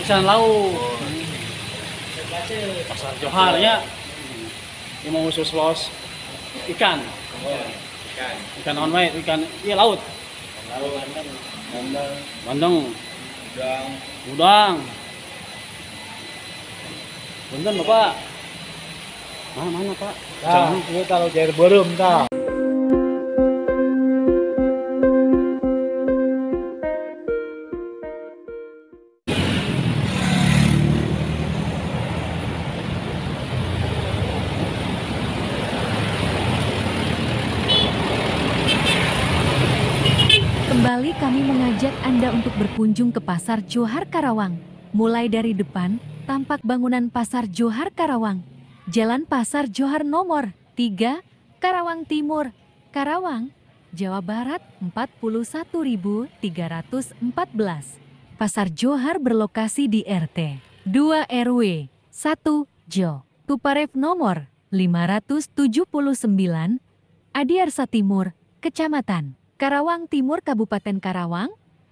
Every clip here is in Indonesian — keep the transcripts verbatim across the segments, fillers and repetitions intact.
Pisan lauk. Pasar Joharnya dia mau usus los ikan. Ikan. Ikan onway, ikan iya laut. Bandeng. Bandeng. Udang. Udang. Punten Bapak. Mana mana Pak? Jangan kita taruh jair berem ta. Kembali kami mengajak Anda untuk berkunjung ke Pasar Johar Karawang. Mulai dari depan, tampak bangunan Pasar Johar Karawang. Jalan Pasar Johar nomor tiga, Karawang Timur, Karawang, Jawa Barat empat puluh satu ribu tiga ratus empat belas. Pasar Johar berlokasi di R T dua R W satu Jo, Tuparef nomor lima ratus tujuh puluh sembilan, Adiarsa Timur, Kecamatan Karawang Timur, Kabupaten Karawang,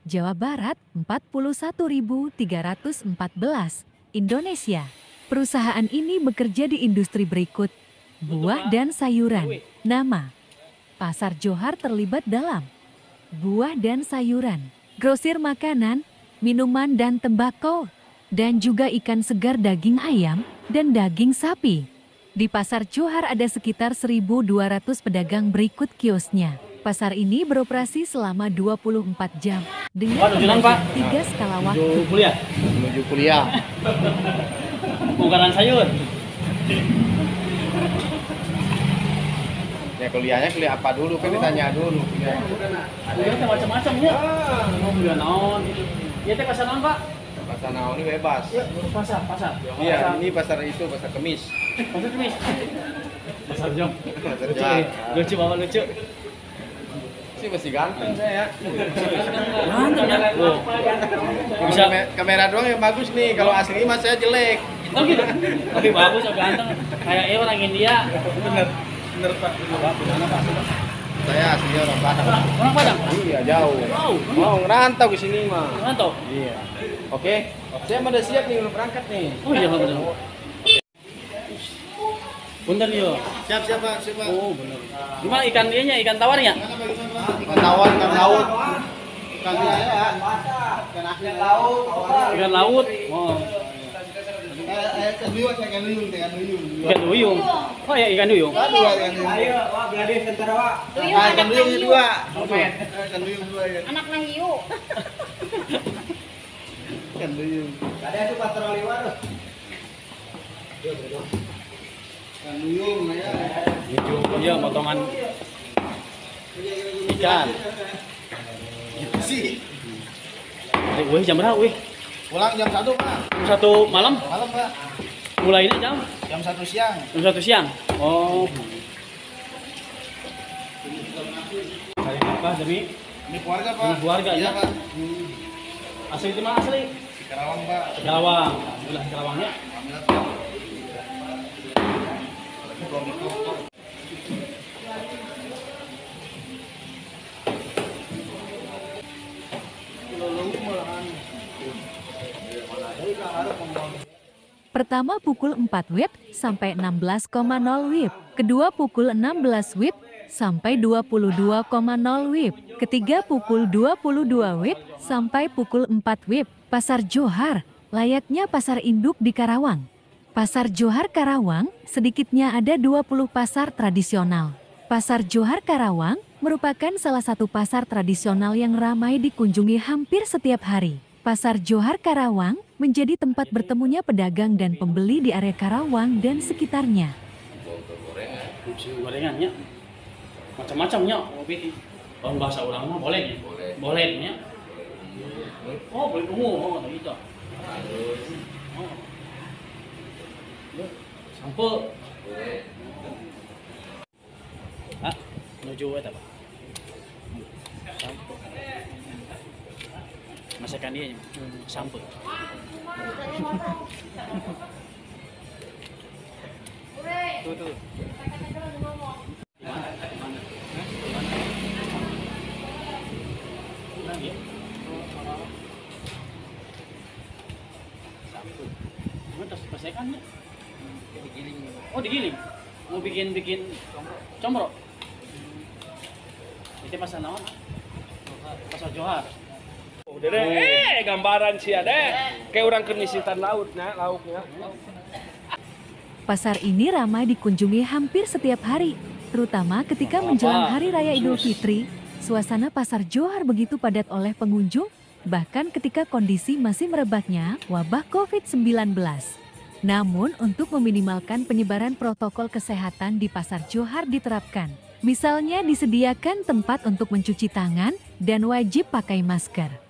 Jawa Barat empat puluh satu ribu tiga ratus empat belas, Indonesia. Perusahaan ini bekerja di industri berikut, buah dan sayuran. Nama, Pasar Johar terlibat dalam buah dan sayuran, grosir makanan, minuman dan tembakau, dan juga ikan segar, daging ayam, dan daging sapi. Di Pasar Johar ada sekitar seribu dua ratus pedagang berikut kiosnya. Pasar ini beroperasi selama dua puluh empat jam dengan tiga skala waktu. Menuju kuliah. Menuju kuliah. Bukan sayur. Ya kuliahnya kuliah apa dulu? Kan ditanya dulu. Ya. Ada macam-macam ya. Mau kuliah naon? Iya teh pasar naon, Pak? Pasar naon ini bebas. Pasar, pasar. Iya, ini pasar itu pasar kemis. Pasar kemis. Pasar jom. Pasar jom. Lucu, Bapak lucu. Masih ganteng saya. Ganteng ya. Bisa kamera doang yang bagus nih. Kalau asli mas saya jelek. Oh gitu. Tapi bagus, ganteng. Kayak eh orang India. Bener. Bener Pak. Saya asli orang Padang. Orang Padang? Iya, jauh. Mau ngerantau ke sini mah. Ngerantau? Iya. Oke. Saya udah siap nih, udah berangkat nih. Oh iya, bener. Bener yo. Siap siap Pak, siap Pak. Oh bener. Cuma ikan dianya ikan tawarnya? Ikan tawar, ikan laut. Ikan ya. Ikan akhir laut. Ikan laut. Oh. Ikan duyung, ikan duyung, ikan duyung. Ikan duyung. Oh ya ikan duyung. Dua ikan duyung. Ayo, Pak, berarti sebentar, Pak. Ikan duyung dua. Ikan duyung dua ya. Anak nang hiu. Ikan duyung. Ada itu patroli war. Ikan duyung ya. Iya, potongan ikan. Gitu sih. Wih, jam berapa, wih? Pulang jam satu, Pak. Jam satu malam? Malam, Pak. Mulainya jam? Jam satu siang. Jam satu siang? Oh. Cari apa, demi? Ini keluarga, Pak. Ini keluarga, iya, Pak. Asli itu mah asli? Di Karawang, Pak. Di Karawang. Alhamdulillah, di Karawangnya. Pertama pukul empat W I B sampai enam belas koma nol W I B, kedua pukul enam belas W I B sampai dua puluh dua koma nol W I B, ketiga pukul dua puluh dua W I B sampai pukul empat W I B. Pasar Johar layaknya pasar induk di Karawang. Pasar Johar Karawang sedikitnya ada dua puluh pasar tradisional. Pasar Johar Karawang merupakan salah satu pasar tradisional yang ramai dikunjungi hampir setiap hari. Pasar Johar Karawang menjadi tempat bertemunya pedagang dan pembeli di area Karawang dan sekitarnya. Gorengannya macam-macamnya, kalau bahasa orang mah boleh, bolehnya. Oh, boleh ungu, oh itu. Sampo. Ah, menuju apa? Sampo. Masakan dia sampo. Tuh tuh. itu. Cuma terus selesaikan ya? Digiling. Oh digiling? Mau bikin-bikin comro? Itu pasal nama? Pasal Johar. Oh, deh, eh gambaran sih ada. Kayak orang kenisitan lautnya, lauknya. Pasar ini ramai dikunjungi hampir setiap hari, terutama ketika menjelang Hari Raya Idul Fitri. Suasana Pasar Johar begitu padat oleh pengunjung, bahkan ketika kondisi masih merebaknya wabah covid sembilan belas. Namun untuk meminimalkan penyebaran protokol kesehatan di Pasar Johar diterapkan. Misalnya disediakan tempat untuk mencuci tangan dan wajib pakai masker.